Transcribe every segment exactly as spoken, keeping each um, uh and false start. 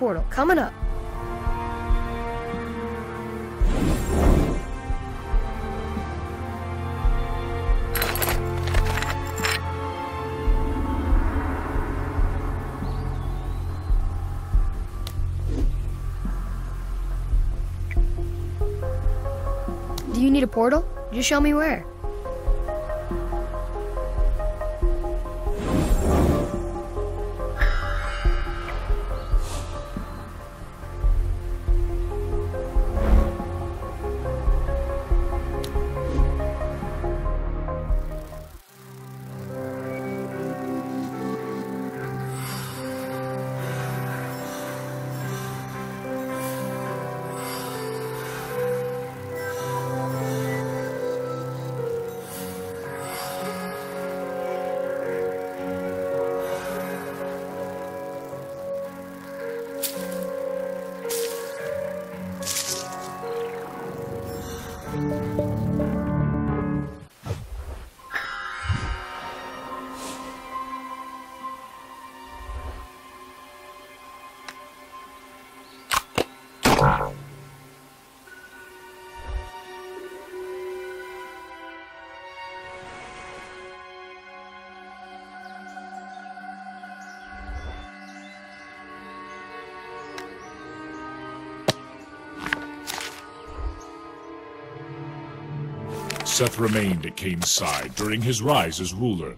portal coming up. Do you need a portal? Just show me where. Seth remained at Cain's side during his rise as ruler.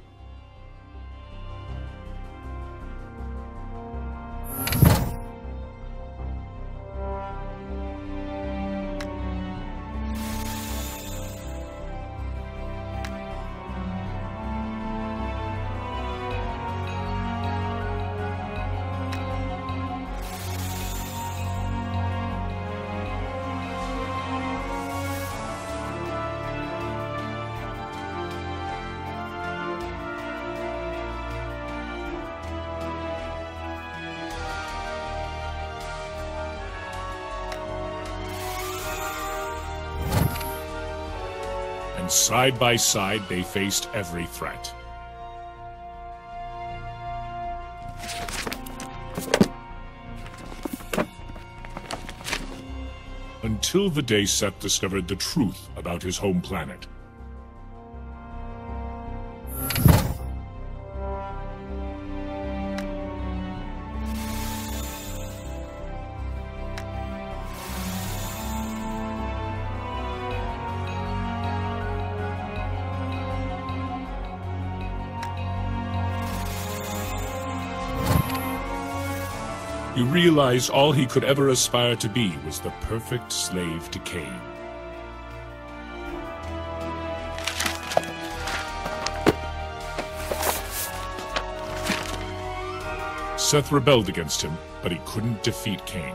And side by side, they faced every threat. Until the day Seth discovered the truth about his home planet. He realized all he could ever aspire to be was the perfect slave to Cain. Seth rebelled against him, but he couldn't defeat Cain.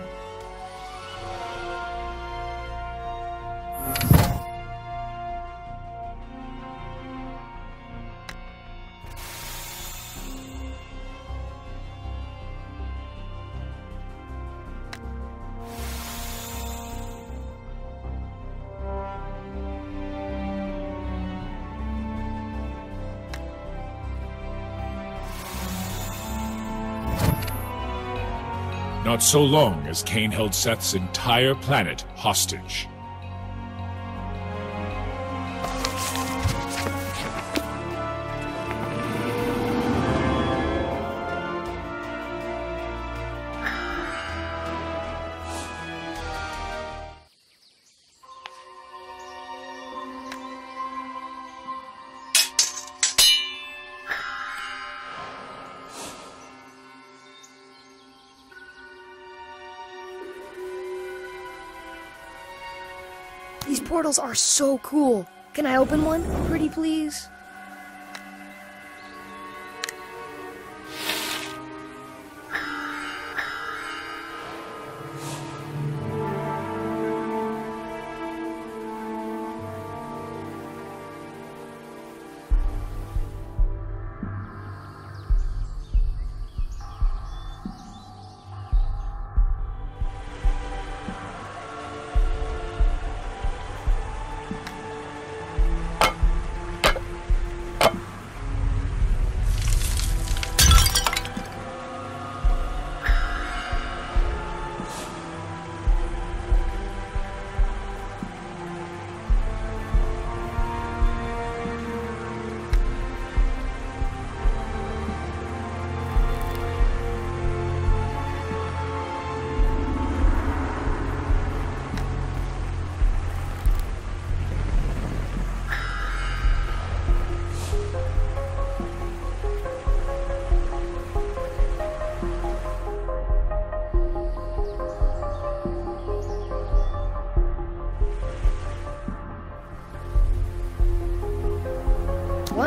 Not so long as Cain held Seth's entire planet hostage. These portals are so cool. Can I open one? Pretty please?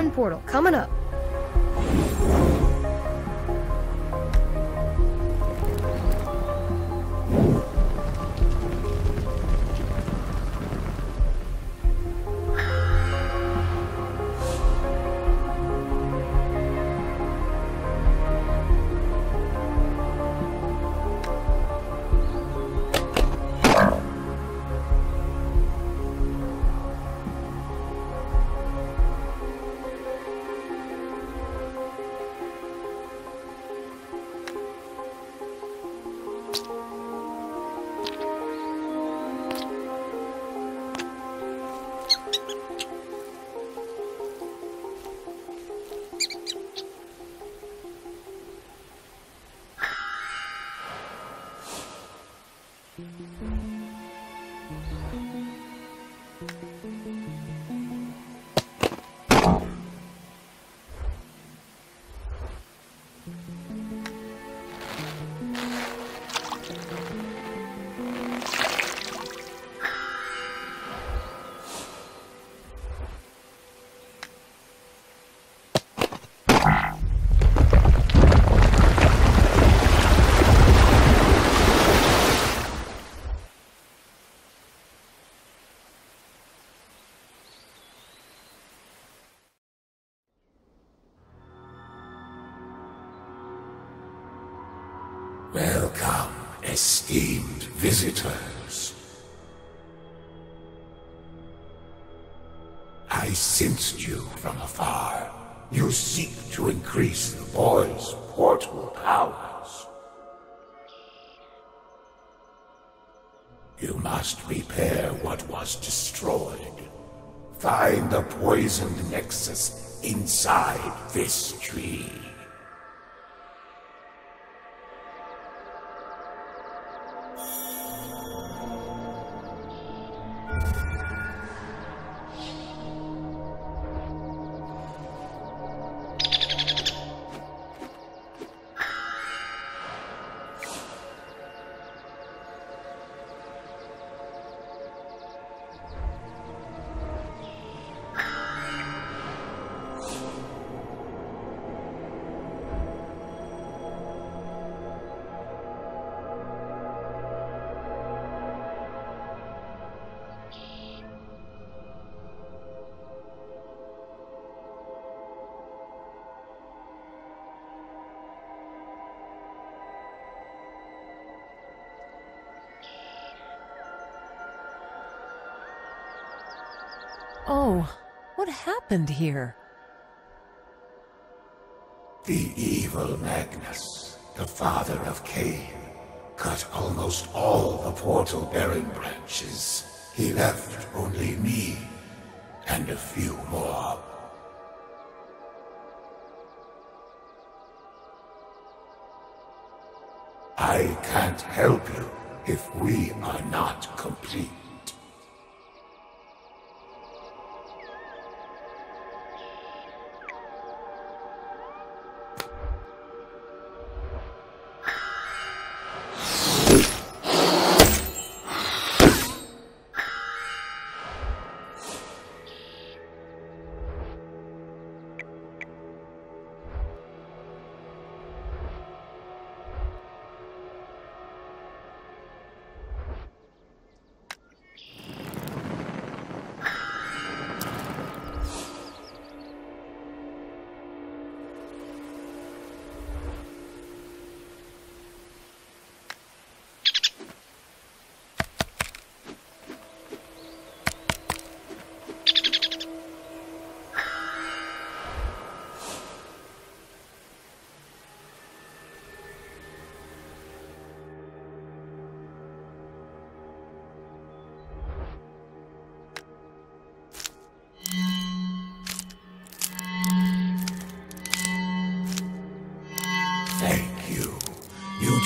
one portal coming up. Welcome, esteemed visitors. I sensed you from afar. You seek to increase the boy's portal powers. You must repair what was destroyed. Find the poisoned nexus inside this tree. Oh, what happened here? The evil Magnus, the father of Cain, cut almost all the portal-bearing branches. He left only me, and a few more. I can't help you if we are not complete.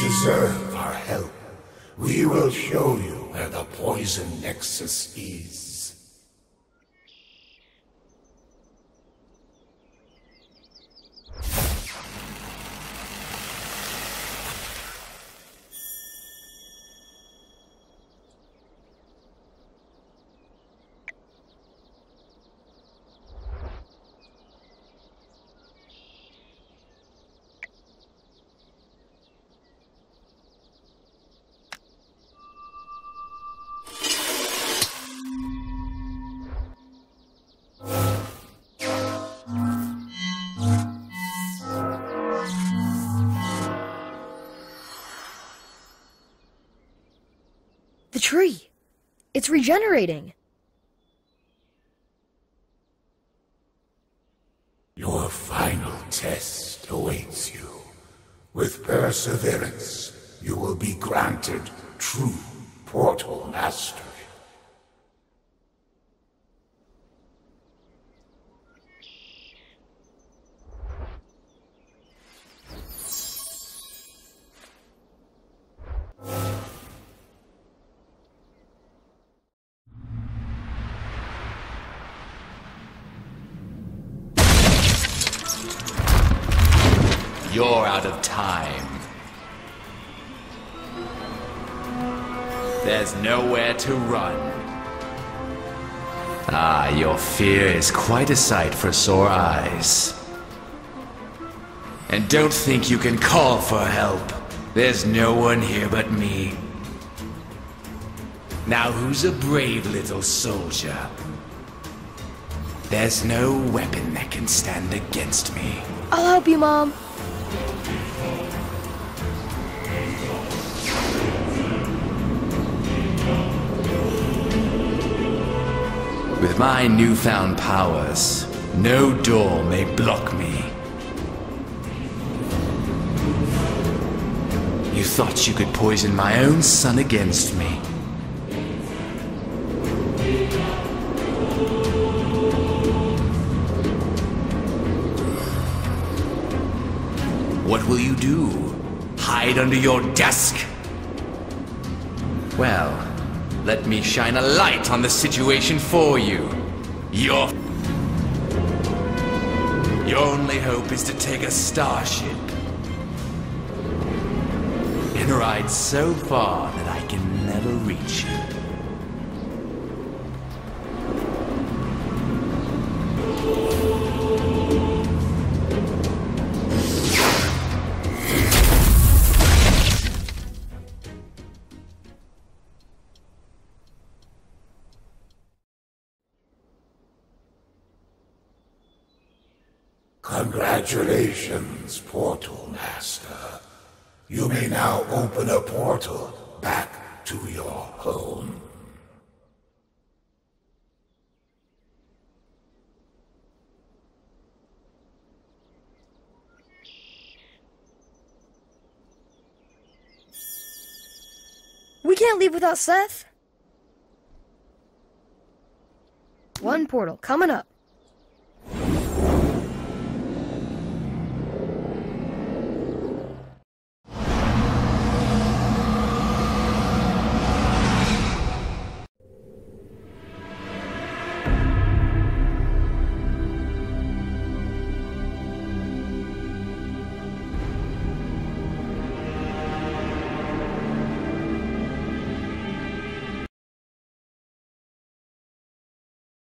Deserve our help. We will show you where the poison nexus is. It's regenerating. Your final test awaits you. With perseverance, you will be granted true portal mastery. You're out of time. There's nowhere to run. Ah, your fear is quite a sight for sore eyes. And don't think you can call for help. There's no one here but me. Now who's a brave little soldier? There's no weapon that can stand against me. I'll help you, Mom. With my newfound powers, no door may block me. You thought you could poison my own son against me. What will you do? Hide under your desk? Well, let me shine a light on the situation for you. Your... Your only hope is to take a starship and ride so far that I can never reach you. Congratulations, Portal Master. You may now open a portal back to your home. We can't leave without Seth. One portal coming up.